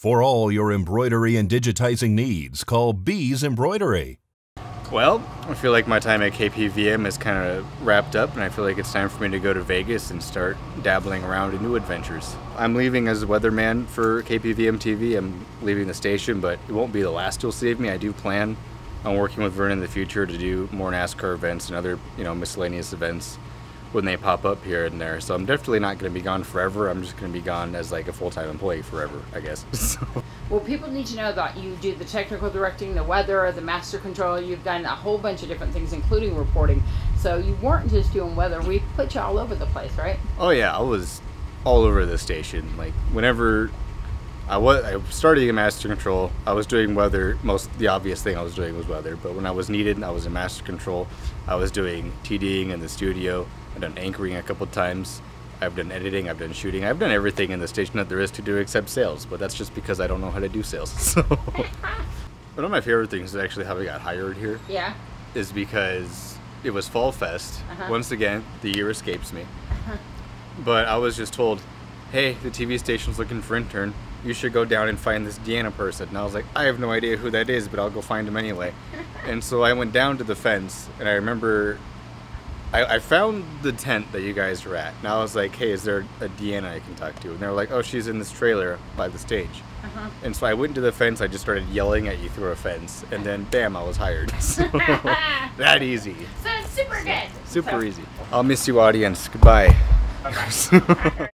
For all your embroidery and digitizing needs, call B's Embroidery. Well, I feel like my time at KPVM is kind of wrapped up, and I feel like it's time for me to go to Vegas and start dabbling around in new adventures. I'm leaving as weatherman for KPVM TV. I'm leaving the station, but it won't be the last you'll see of me. I do plan on working with Vernon in the future to do more NASCAR events and other, miscellaneous events when they pop up here and there. So I'm definitely not going to be gone forever. I'm just going to be gone as like a full-time employee forever, I guess. So. Well, people need to know that you do the technical directing, the weather, the master control. You've done a whole bunch of different things, including reporting. So you weren't just doing weather. We put you all over the place, right? Oh yeah, I was all over the station. Like whenever I started in master control, I was doing weather. The obvious thing I was doing was weather. But when I was needed, I was in master control. I was doing TDing in the studio. I've done anchoring a couple times. I've done editing, I've done shooting. I've done everything in the station that there is to do except sales, but that's just because I don't know how to do sales. So one of my favorite things is actually how we got hired here. Yeah. Is because it was Fall Fest. Once again, the year escapes me. But I was just told, hey, the TV station's looking for intern. You should go down and find this Deanna person. And I was like, I have no idea who that is, but I'll go find him anyway. And so I went down to the fence, and I remember I found the tent that you guys were at, and I was like, hey, is there a Deanna I can talk to? And they were like, oh, she's in this trailer by the stage. And so I went to the fence, I just started yelling at you through a fence, and then bam, I was hired. So, that easy. So it's super good. Super easy. I'll miss you, audience. Goodbye. Bye-bye.